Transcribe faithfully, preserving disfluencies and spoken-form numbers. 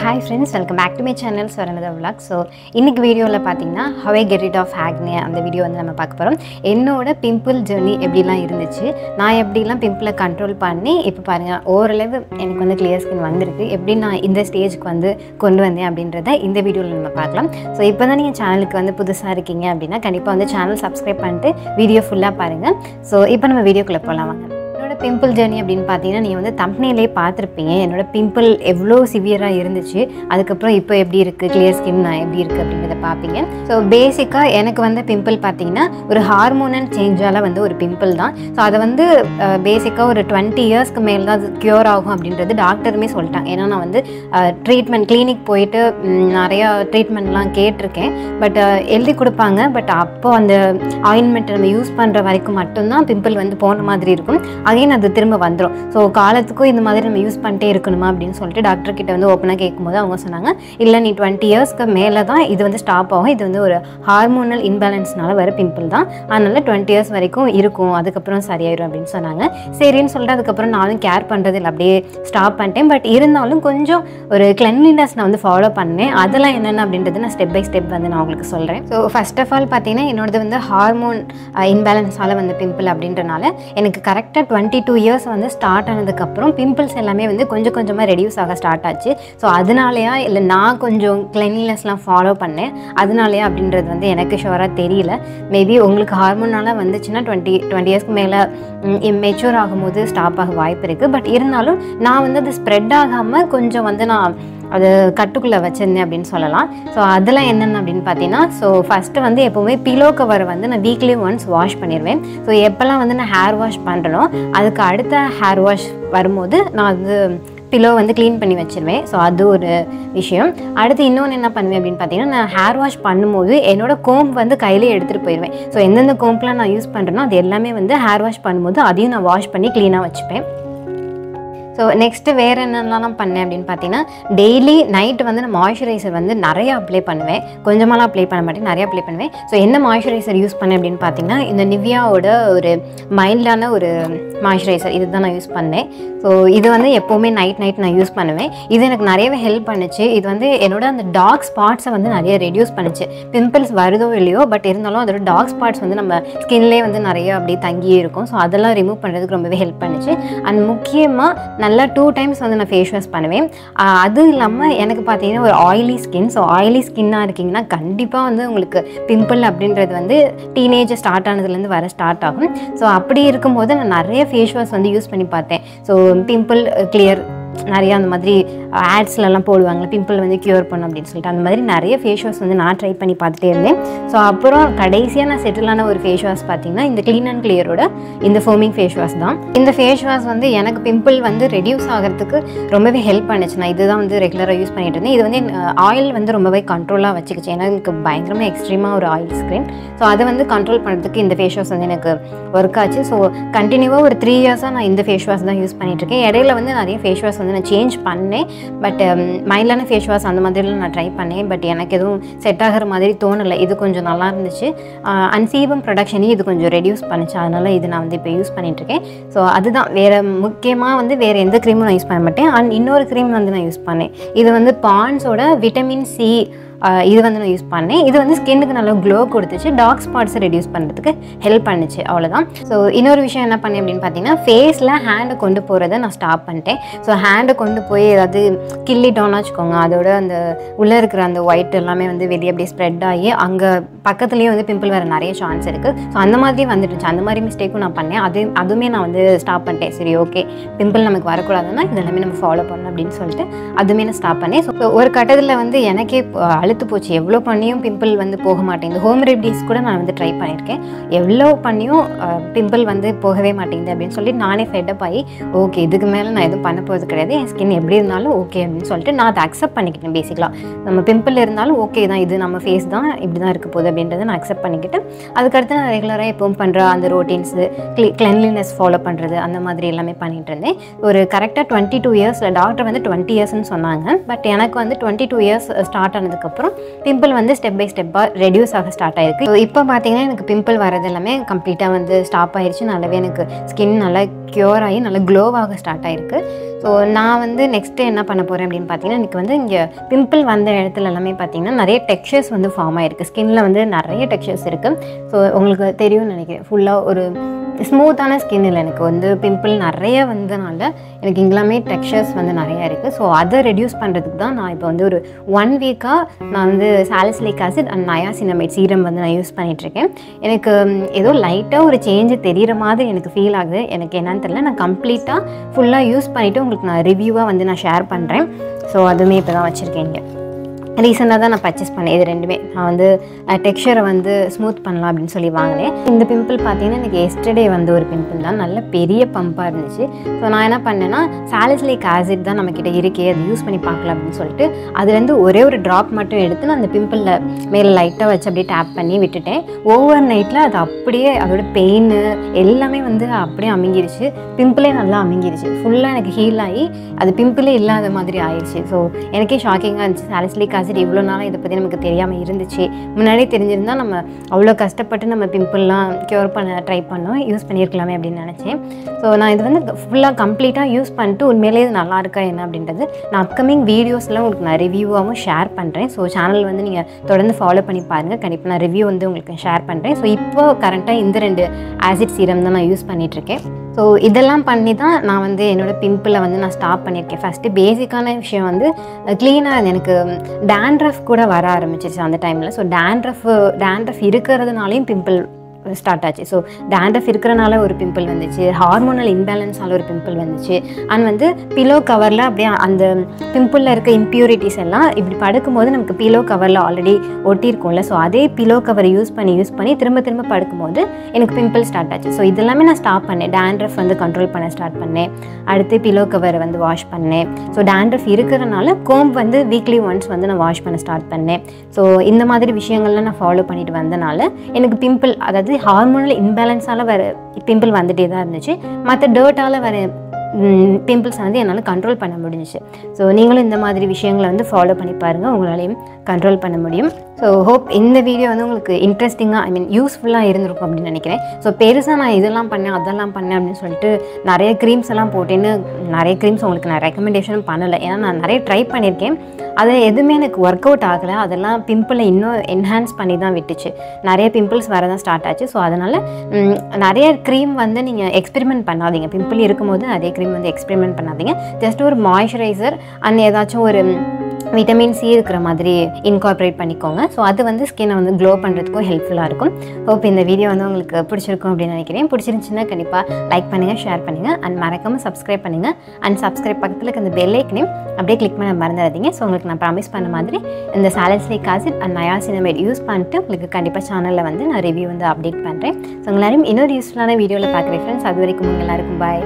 Hi friends, welcome back to my channel for another vlog. So in this video, how I get rid of acne and the video on the pimple journey. I pimple control panni, overall clear skin in the stage in the video. So if you are channel the channel, subscribe and video full. So now we will video. Pimple journey அப்படினு பாத்தீங்கன்னா நீங்க வந்து thumbnail லே பாத்திருப்பீங்க என்னோட pimple எவ்ளோ சிவியரா இருந்துச்சு அதுக்கு அப்புறம் இப்போ எப்படி இருக்கு clear skin நான் எப்படி இருக்கு அப்படிங்கறத பாப்பீங்க. சோ பேசிக்கா எனக்கு வந்த pimple பாத்தீங்கன்னா ஒரு ஹார்மோனல் சேஞ்சால வந்து ஒரு pimple தான். சோ அது வந்து பேசிக்கா ஒரு twenty years க்கு மேல தான் கியூர் ஆகும் அப்படின்றது டாக்டர்மே சொல்லிட்டாங்க. ஏனா நான் வந்து ட்ரீட்மென்ட் கிளினிக் போயிட்டு நிறைய ட்ரீட்மென்ட்லாம் கேட்டிருக்கேன். பட் எழுதி கொடுப்பாங்க. பட் அப்போ அந்த ஆயின்மென்ட் நம்ம யூஸ் பண்ற வரைக்கும் மட்டும் தான் pimple வந்து போன மாதிரி இருக்கும். அகைன் அது திரும்ப வந்தரும். சோ காலத்துக்கு இந்த மாதிரி நம்ம யூஸ் பண்ணிட்டே இருக்கணுமா அப்படினு சொல்லிட்டு டாக்டர் கிட்ட வந்து ஓபனா கேக்கும்போது அவங்க சொன்னாங்க இல்ல நீ twenty years க்கு மேல தான் இது வந்து ஸ்டாப் ஆகும். இது வந்து ஒரு ஹார்மோனல் இம்பேலன்ஸ்னால வர பிம்பிள் தான். அதனால twenty years வரைக்கும் இருக்கும். அதுக்கு அப்புறம் சரியாயிரும் அப்படினு சொன்னாங்க. சரின்னு சொல்லிட்டு அதுக்கு அப்புறம் நானும் கேர் பண்றது இல்ல அப்படியே ஸ்டாப் பண்ணிட்டேன். பட் இருந்தாலும் கொஞ்சம் ஒரு கிளென்லினஸ் நான் வந்து ஃபாலோ பண்ணேன். அதெல்லாம் என்னென்ன அப்படின்றது நான் ஸ்டெப் பை ஸ்டெப் வந்து நான் உங்களுக்கு சொல்றேன். சோ ஃபர்ஸ்ட் ஆஃப் ஆல் பாத்தீங்கன்னா என்னோடது வந்து ஹார்மோன் இம்பேலன்ஸ்னால வந்த பிம்பிள் அப்படின்றனால எனக்கு கரெக்ட்டா twenty-two years வந்து ஸ்டார்ட் ஆனதுக்கு அப்புறம் பிம்பிள்ஸ் எல்லாமே வந்து கொஞ்சம் கொஞ்சமா ரெடியூஸ் ஆக ஸ்டார்ட் ஆச்சு. சோ அதனாலயா இல்ல நான் கொஞ்சம் கிளென்லினஸ்லாம் ஃபாலோ பண்ணேன் அதனாலயா அப்படின்றது வந்து எனக்கு ஷூரா தெரியல. மேபி உங்களுக்கு ஹார்மோனால வந்துச்சுன்னா twenty twenty years மேல மெச்சூர் ஆகும்போது ஸ்டாப் ஆக வாய்ப்பு இருக்கு. பட் இருந்தாலும் நான் வந்து அது ஸ்ப்ரெட் ஆகாம கொஞ்சம் வந்து நான் அது கட்டுக்குள்ள வச்சிருந்தேன் அப்படின்னு சொல்லலாம். ஸோ அதெல்லாம் என்னென்ன அப்படின்னு பார்த்தீங்கன்னா ஸோ ஃபர்ஸ்ட் வந்து எப்போவுமே பிலோ கவர் வந்து நான் வீக்லி ஒன்ஸ் வாஷ் பண்ணிடுவேன். ஸோ எப்போல்லாம் வந்து நான் ஹேர் வாஷ் பண்ணுறனோ அதுக்கு அடுத்த ஹேர் வாஷ் வரும்போது நான் வந்து பிலோ வந்து க்ளீன் பண்ணி வச்சிருவேன். ஸோ அது ஒரு விஷயம். அடுத்து இன்னொன்று என்ன பண்ணுவேன் அப்படின்னு பார்த்தீங்கன்னா நான் ஹேர் வாஷ் பண்ணும்போது என்னோட கோம்ப் வந்து கையிலே எடுத்துகிட்டு போயிடுவேன். ஸோ எந்தெந்த கோம்பெலாம் நான் யூஸ் பண்ணுறேனோ அது எல்லாமே வந்து ஹேர் வாஷ் பண்ணும்போது அதையும் நான் வாஷ் பண்ணி க்ளீனாக வச்சுப்பேன். ஸோ நெக்ஸ்ட்டு வேறு என்னென்னலாம் நான் பண்ணேன் அப்படின்னு பார்த்தீங்கன்னா டெய்லி நைட் வந்து நான் மாய்ஸ்சரைசர் வந்து நிறையா அப்ளை பண்ணுவேன். கொஞ்சமாலாம் அப்ளை பண்ண மாட்டேன், நிறையா அப்ளை பண்ணுவேன். ஸோ என்ன மாய்ஸ்சரைசர் யூஸ் பண்ணேன் அப்படின்னு பார்த்தீங்கன்னா இந்த நிவ்யாவோட ஒரு மைல்டான ஒரு மாய்ஸ்சரைசர் இது தான் நான் யூஸ் பண்ணேன். ஸோ இது வந்து எப்போவுமே நைட் நைட் நான் யூஸ் பண்ணுவேன். இது எனக்கு நிறையவே ஹெல்ப் பண்ணுச்சு. இது வந்து என்னோட அந்த டார்க் ஸ்பாட்ஸை வந்து நிறைய ரெடியூஸ் பண்ணுச்சு. பிம்பிள்ஸ் வருதோ இல்லையோ பட் இருந்தாலும் அதோட டார்க் ஸ்பாட்ஸ் வந்து நம்ம ஸ்கின்லேயே வந்து நிறையா அப்படியே தங்கியே இருக்கும். ஸோ அதெல்லாம் ரிமூவ் பண்ணுறதுக்கு ரொம்பவே ஹெல்ப் பண்ணுச்சு. அண்ட் முக்கியமாக நல்லா டூ டைம்ஸ் வந்து நான் ஃபேஸ் வாஷ் பண்ணுவேன். அது இல்லாமல் எனக்கு பார்த்தீங்கன்னா ஒரு ஆயிலி ஸ்கின். ஸோ ஆயிலி ஸ்கின்னாக இருக்கீங்கன்னா கண்டிப்பாக வந்து உங்களுக்கு பிம்பிள் அப்படின்றது வந்து டீனேஜ் ஸ்டார்ட் ஆனதுலேருந்து வர ஸ்டார்ட் ஆகும். ஸோ அப்படி இருக்கும்போது நான் நிறைய ஃபேஸ் வாஷ் வந்து யூஸ் பண்ணி பார்த்தேன். ஸோ பிம்பிள் கிளியர் நிறையா அந்த மாதிரி ஆட்ஸ்லலாம் போடுவாங்க பிம்பிள் வந்து க்யூர் பண்ணும் அப்படின்னு சொல்லிட்டு அந்த மாதிரி நிறைய ஃபேஸ் வாஷ் வந்து நான் ட்ரை பண்ணி பார்த்துட்டே இருந்தேன். ஸோ அப்புறம் கடைசியாக நான் செட்டிலான ஒரு ஃபேஸ் வாஷ் பார்த்தீங்கன்னா இந்த க்ளீன் அண்ட் கிளியரோட இந்த ஃபோமிங் ஃபேஸ் வாஷ் தான். இந்த ஃபேஸ் வாஷ் வந்து எனக்கு பிம்பிள் வந்து ரெடியூஸ் ஆகிறதுக்கு ரொம்பவே ஹெல்ப் பண்ணுச்சு. நான் இதுதான் வந்து ரெகுலராக யூஸ் பண்ணிட்டு இருந்தேன். இது வந்து ஆயில் வந்து ரொம்பவே கண்ட்ரோலாக வச்சுக்கிச்சு. ஏன்னா எனக்கு பயங்கரமாக எக்ஸ்ட்ரீமாக ஒரு ஆயில் ஸ்கின். ஸோ அதை வந்து கண்ட்ரோல் பண்ணுறதுக்கு இந்த ஃபேஸ் வாஷ் வந்து எனக்கு ஒர்க் ஆச்சு. ஸோ கண்டினியூவாக ஒரு த்ரீ இயர்ஸாக நான் இந்த ஃபேஸ் வாஷ் தான் யூஸ் பண்ணிட்டு இருக்கேன். இடையில வந்து நிறைய ஃபேஸ் வாஷ் வந்து நான் சேஞ்ச் பண்ணேன். பட் மைல்டான ஃபேஸ் வாஷ் அந்த மாதிரிலாம் நான் ட்ரை பண்ணேன். பட் எனக்கு எதுவும் செட் ஆகிற மாதிரி தோணலை. இது கொஞ்சம் நல்லா இருந்துச்சு. அண்ட் சீபம் ப்ரொடக்ஷனையும் இது கொஞ்சம் ரெடியூஸ் பண்ணிச்சு. அதனால் இது நான் வந்து இப்போ யூஸ் பண்ணிட்டுருக்கேன். ஸோ அதுதான் வேறு முக்கியமாக வந்து வேறு எந்த க்ரீமும் நான் யூஸ் பண்ண மாட்டேன். அண்ட் இன்னொரு க்ரீம் வந்து நான் யூஸ் பண்ணேன். இது வந்து பான்ஸோட விட்டமின் சி இது வந்து நான் யூஸ் பண்ணேன். இது வந்து ஸ்கின்னுக்கு நல்லா க்ளோ கொடுத்துச்சு. டார்க் ஸ்பாட்ஸை ரெடியூஸ் பண்ணுறதுக்கு ஹெல்ப் பண்ணுச்சு. அவ்வளோதான். ஸோ இன்னொரு விஷயம் என்ன பண்ணேன் அப்படின்னு பார்த்தீங்கன்னா ஃபேஸில் ஹேண்டை கொண்டு போகிறத நான் ஸ்டாப் பண்ணிட்டேன். ஸோ ஹேண்டை கொண்டு போய் ஏதாவது கிள்ளிட்டோம்னா வச்சுக்கோங்க அதோட அந்த உள்ளே இருக்கிற அந்த ஒயிட் எல்லாமே வந்து வெளியே அப்படியே ஸ்ப்ரெட் ஆகி அங்கே பக்கத்துலேயே வந்து பிம்பிள் வர நிறைய சான்ஸ் இருக்குது. ஸோ அந்த மாதிரி வந்துட்டுச்சு. அந்த மாதிரி மிஸ்டேக்கும் நான் பண்ணேன். அது அதுவுமே நான் வந்து ஸ்டாப் பண்ணிட்டேன். சரி ஓகே பிம்பிள் நமக்கு வரக்கூடாதுன்னா இதெல்லாமே நம்ம ஃபாலோ பண்ணணும் அப்படின்னு சொல்லிட்டு அதுவுமே நான் ஸ்டாப் பண்ணேன். ஸோ ஒரு கட்டத்தில் வந்து எனக்கே அழுத்து போச்சு. எவ்வளோ பண்ணியும் பிம்பிள் வந்து போக மாட்டேங்குது. ஹோம் ரெமடிஸ் கூட நான் வந்து ட்ரை பண்ணியிருக்கேன். எவ்வளோ பண்ணியும் பிம்பிள் வந்து போகவே மாட்டேங்குது அப்படின்னு சொல்லிட்டு நானே ஃபெட்டப் ஆகி ஓகே இதுக்கு மேலே நான் எதுவும் பண்ண போகிறது கிடையாது. என் ஸ்கின் எப்படி இருந்தாலும் ஓகே அப்படின்னு சொல்லிட்டு நான் அதை அக்செப்ட் பண்ணிக்கிட்டேன். பேசிக்கலாக நம்ம பிம்பிள் இருந்தாலும் ஓகே தான், இது நம்ம ஃபேஸ் தான், இப்படி தான் இருக்க போகுது அப்படின்றத நான் அக்செப்ட் பண்ணிக்கிட்டு அதுக்கடுத்து நான் ரெகுலராக எப்பவும் பண்ணுற அந்த ரோட்டீன்ஸு க்ளீ கிளென்லினஸ் ஃபாலோ பண்ணுறது அந்த மாதிரி எல்லாமே பண்ணிகிட்டு இருந்தேன். ஒரு கரெக்டாக டுவெண்ட்டி டூ இயர்ஸில் டாக்டர் வந்து டுவெண்ட்டி இயர்ஸ்ன்னு சொன்னாங்க. பட் எனக்கு வந்து டுவெண்ட்டி டூ இயர்ஸ் ஸ்டார்ட் ஆனதுக்கு pimple step by step reduce ஆக ஸ்டார்ட் ஆயிருக்கு. இப்போ பாத்தீங்கன்னா எனக்கு pimple வரது எல்லாமே கம்ப்ளீட்டா வந்து ஸ்டாப் ஆயிருச்சு. நல்லாவே எனக்கு skin நல்லா cure ஆகி நல்லா glow ஆக ஸ்டார்ட் ஆயிருக்கு. சோ நான் வந்து நெக்ஸ்ட் என்ன பண்ண போறேன் அப்படினு பாத்தீங்கன்னா எனக்கு வந்து இங்க pimple வந்த இடத்துல எல்லாமே பாத்தீங்கன்னா நிறைய textures வந்து ஃபார்ம் ஆயிருக்கு. skinல வந்து நிறைய textures இருக்கு. சோ உங்களுக்கு தெரியும் நினைக்கிறேன். ஃபுல்லா ஒரு ஸ்மூத்தான ஸ்கின் இல்லை, எனக்கு வந்து பிம்பிள் நிறைய வந்ததுனால எனக்கு இங்கெல்லாமே டெக்ஸ்சர்ஸ் வந்து நிறையா இருக்குது. ஸோ அதை ரெடியூஸ் பண்ணுறதுக்கு தான் நான் இப்போ வந்து ஒரு ஒன் வீக்காக நான் வந்து salicylic acid and niacinamide serum வந்து நான் யூஸ் பண்ணிகிட்ருக்கேன். எனக்கு ஏதோ லைட்டாக ஒரு சேஞ்சு தெரிகிற மாதிரி எனக்கு ஃபீல் ஆகுது. எனக்கு என்னன்னு தெரியல. நான் கம்ப்ளீட்டாக ஃபுல்லாக யூஸ் பண்ணிவிட்டு உங்களுக்கு நான் ரிவ்யூவாக வந்து நான் ஷேர் பண்ணுறேன். ஸோ அதுவுமே இப்போ தான் வச்சுருக்கேன். இங்கே ரீசெண்டாக தான் நான் பர்ச்சேஸ் பண்ணேன். இது ரெண்டுமே நான் வந்து டெக்ஸ்சரை வந்து ஸ்மூத் பண்ணலாம் அப்படின்னு சொல்லி வாங்கினேன். இந்த பிம்பிள் பார்த்தீங்கன்னா எனக்கு எஸ்டர்டே வந்து ஒரு பிம்பிள் தான், நல்ல பெரிய பம்பாக இருந்துச்சு. ஸோ நான் என்ன பண்ணேன்னா சாலிசிலிக் ஆசிட் தான் நம்மக்கிட்ட இருக்கே, அது யூஸ் பண்ணி பார்க்கலாம் அப்படின்னு சொல்லிட்டு அதுலேருந்து ஒரே ஒரு ட்ராப் மட்டும் எடுத்து நான் அந்த பிம்பிளில் மேலே லைட்டாக வச்சு அப்படியே டேப் பண்ணி விட்டுட்டேன். ஓவர் நைட்டில் அது அப்படியே அதோட பெயின் எல்லாமே வந்து அப்படியே அமுங்கிருச்சு. பிம்பிளே நல்லா அமுங்கிருச்சு, ஃபுல்லாக எனக்கு ஹீல் ஆகி அது பிம்பிளே இல்லாத மாதிரி ஆயிடுச்சு. ஸோ எனக்கே ஷாக்கிங்காக இருந்துச்சு. சாலிசிலிக் சரி இவ்வளோ நாளாக இதை பற்றி நமக்கு தெரியாமல் இருந்துச்சு. முன்னாடியே தெரிஞ்சிருந்தால் நம்ம அவ்வளோ கஷ்டப்பட்டு நம்ம பிம்பிள்லாம் க்யூர் பண்ண ட்ரை பண்ணோம், யூஸ் பண்ணியிருக்கலாமே அப்படின்னு நினச்சேன். ஸோ நான் இது வந்து ஃபுல்லாக கம்ப்ளீட்டாக யூஸ் பண்ணிட்டு உண்மையிலே இது நல்லா இருக்கா என்ன அப்படின்றது நான் அப்கமிங் வீடியோஸ்லாம் உங்களுக்கு நான் ரிவ்யூவாகவும் ஷேர் பண்ணுறேன். ஸோ சேனல் வந்து நீங்கள் தொடர்ந்து ஃபாலோ பண்ணி பாருங்கள். கண்டிப்பாக நான் ரிவ்யூ வந்து உங்களுக்கு ஷேர் பண்ணுறேன். ஸோ இப்போ கரெக்டாக இந்த ரெண்டு ஆசிட் சீரம் தான் நான் யூஸ் பண்ணிகிட்ருக்கேன். ஸோ இதெல்லாம் பண்ணி தான் நான் வந்து என்னோடய பிம்பிளை வந்து நான் ஸ்டாப் பண்ணியிருக்கேன். ஃபஸ்ட்டு பேசிக்கான விஷயம் வந்து க்ளீனாக எனக்கு டேண்ட்ரஃப் கூட வர ஆரம்பிச்சிருச்சு அந்த டைமில். ஸோ டேண்ட்ரஃப் டேண்ட்ரஃப் இருக்கிறதுனாலையும் பிம்பிள் ஸ்டார்ட் ஆச்சு. ஸோ டேண்ட்ரஃப் இருக்கிறனால ஒரு பிம்பிள் வந்துச்சு, ஹார்மோனல் இம்பேலன்ஸால் ஒரு பிம்பிள் வந்துச்சு, அண்ட் வந்து பிலோ கவரில் அப்படியே அந்த பிம்பிளில் இருக்க இம்ப்யூரிட்டிஸ் எல்லாம் இப்படி படுக்கும்போது நமக்கு பிலோ கவரில் ஆல்ரெடி ஒட்டியிருக்கோம்ல, ஸோ அதே பிலோ கவரை யூஸ் பண்ணி யூஸ் பண்ணி திரும்ப திரும்ப படுக்கும்போது எனக்கு பிம்பிள் ஸ்டார்ட் ஆச்சு. ஸோ இதெல்லாமே நான் ஸ்டாப் பண்ணேன். டேண்ட்ரஃப் வந்து கண்ட்ரோல் பண்ண ஸ்டார்ட் பண்ணேன். அடுத்து பிலோ கவர் வந்து வாஷ் பண்ணேன். ஸோ டேண்ட்ரஃப் இருக்கிறனால கோம்ப் வந்து வீக்லி ஒன்ஸ் வந்து நான் வாஷ் பண்ண ஸ்டார்ட் பண்ணேன். ஸோ இந்த மாதிரி விஷயங்கள்லாம் நான் ஃபாலோ பண்ணிட்டு வந்தனால எனக்கு பிம்பிள், அதாவது ஹார்மோனல் இம்பேலன்ஸால் வர பிம்பிள் வந்துகிட்டே தான் இருந்துச்சு. மற்ற டர்ட்டால் வர பிம்பிள்ஸ் வந்து என்னால் கண்ட்ரோல் பண்ண முடிஞ்சிச்சு. ஸோ நீங்களும் இந்த மாதிரி விஷயங்களை வந்து ஃபாலோ பண்ணி பாருங்கள், உங்களாலையும் கண்ட்ரோல் பண்ண முடியும். ஸோ ஹோப் இந்த வீடியோ வந்து உங்களுக்கு இன்ட்ரெஸ்டிங்காக ஐ மீன் யூஸ்ஃபுல்லாக இருந்திருக்கும் அப்படின்னு நினைக்கிறேன். ஸோ பெருசாக நான் இதெல்லாம் பண்ணேன் அதெல்லாம் பண்ணேன் அப்படின்னு சொல்லிட்டு நிறைய க்ரீம்ஸ் எல்லாம் போட்டேன்னு நிறைய க்ரீம்ஸ் உங்களுக்கு நான் ரெக்கமெண்டேஷனும் பண்ணலை. ஏன்னா நான் நிறைய ட்ரை பண்ணியிருக்கேன், அது எதுவுமே எனக்கு ஒர்க் அவுட் ஆகலை. அதெல்லாம் பிம்பிளை இன்னும் என்ஹான்ஸ் பண்ணி தான் விட்டுச்சு. நிறைய பிம்பிள்ஸ் வர தான் ஸ்டார்ட் ஆச்சு. ஸோ அதனால் நிறைய க்ரீம் வந்து நீங்கள் எக்ஸ்பெரிமெண்ட் பண்ணாதீங்க. பிம்பிள் இருக்கும்போது நிறைய க்ரீம் வந்து எக்ஸ்பெரிமெண்ட் பண்ணாதீங்க. ஜஸ்ட் ஒரு மாய்ஸ்சரைசர் அண்ட் ஏதாச்சும் ஒரு விட்டமின் சி இருக்கிற மாதிரி இன்கார்பரேட் பண்ணிக்கோங்க. ஸோ அது வந்து ஸ்கின்னை வந்து க்ளோ பண்ணுறதுக்கும் ஹெல்ப்ஃபுல்லாக இருக்கும். ஹோப் இந்த வீடியோ வந்து உங்களுக்கு பிடிச்சிருக்கும் அப்படின்னு நினைக்கிறேன். பிடிச்சிருந்துச்சுன்னா கண்டிப்பாக லைக் பண்ணுங்கள், ஷேர் பண்ணுங்கள், அண்ட் மறக்காமல் சப்ஸ்கிரைப் பண்ணுங்கள். அண்ட் சப்ஸ்கிரைப் பக்கத்தில் அந்த பெல் ஐக்கனையும் அப்படியே கிளிக் பண்ண மறந்துடாதீங்க. ஸோ உங்களுக்கு நான் ப்ராமிஸ் பண்ண மாதிரி இந்த salicylic acid and niacinamide use பண்ணிட்டு உங்களுக்கு கண்டிப்பாக சேனலில் வந்து நான் ரிவ்யூ வந்து அப்டேட் பண்ணுறேன். ஸோ எல்லாரும் இன்னொரு யூஸ்ஃபுல்லான வீடியோவில் பார்க்குறேன் ஃப்ரெண்ட்ஸ். அது வரைக்கும் எல்லாருக்கும் பாய்.